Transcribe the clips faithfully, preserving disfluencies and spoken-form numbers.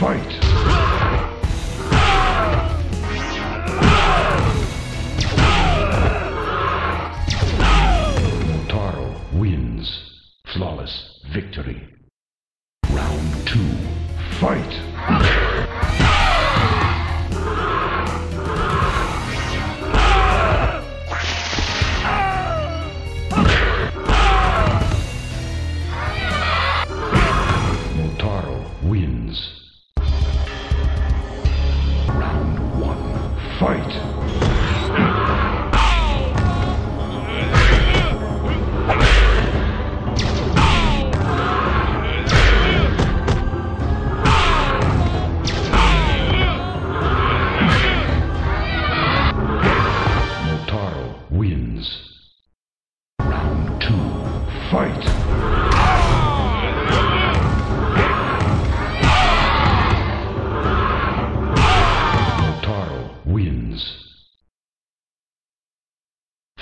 Fight! Flawless victory. Round two. Fight!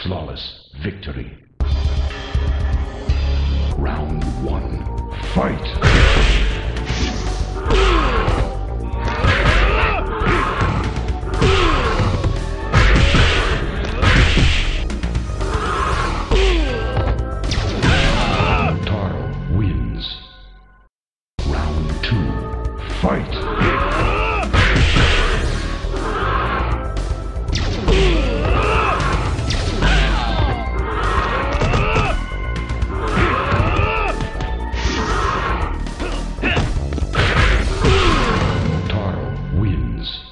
Flawless victory. Round one. Fight! Flawless victory. Round one.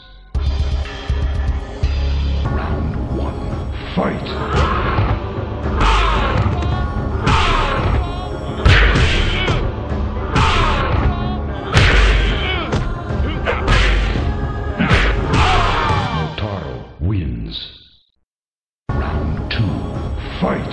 Fight! Motaro wins. Round two. Fight! Fight!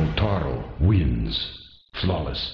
Motaro wins. Flawless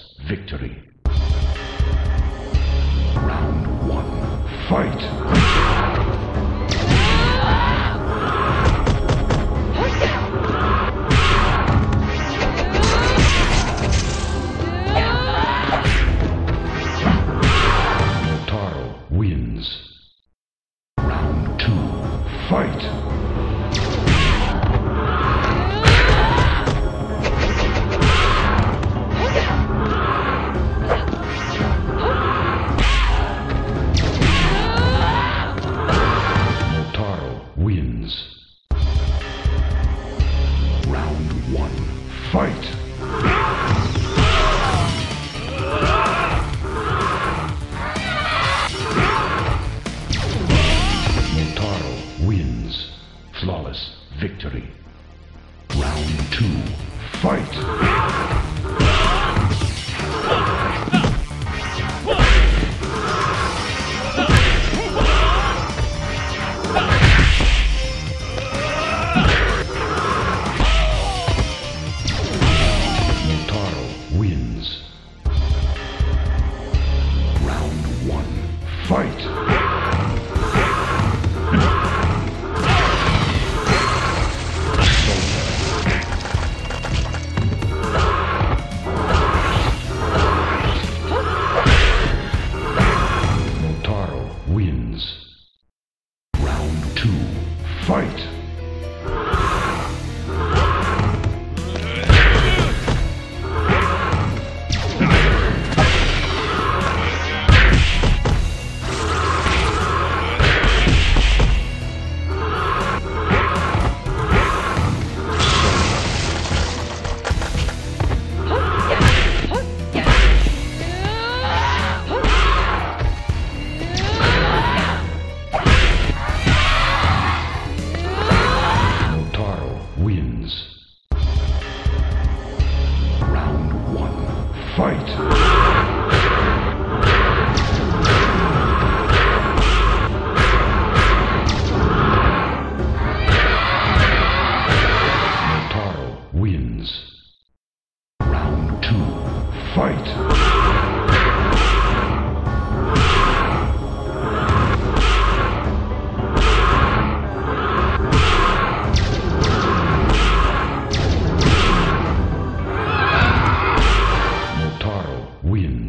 victory. Round two. Fight! Fight!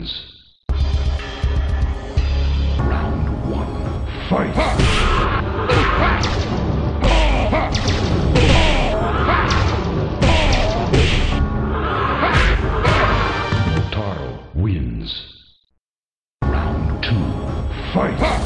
begins. Round one, fight! Motaro wins. Round two, fight!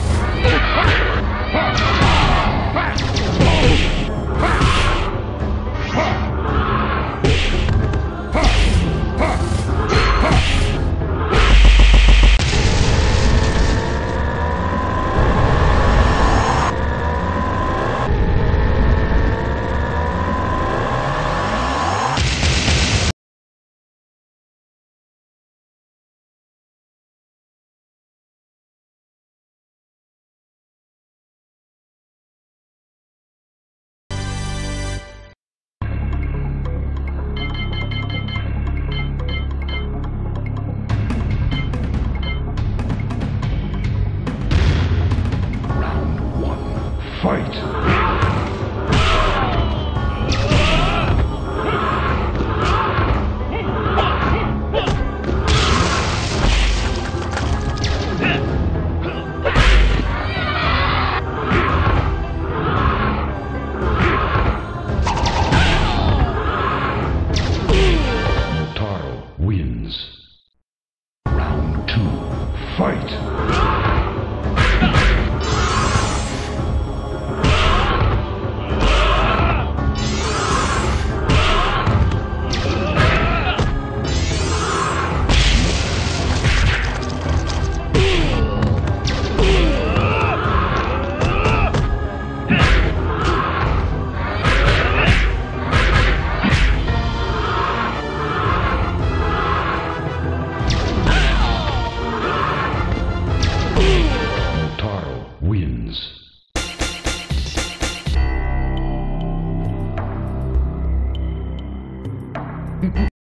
Fight!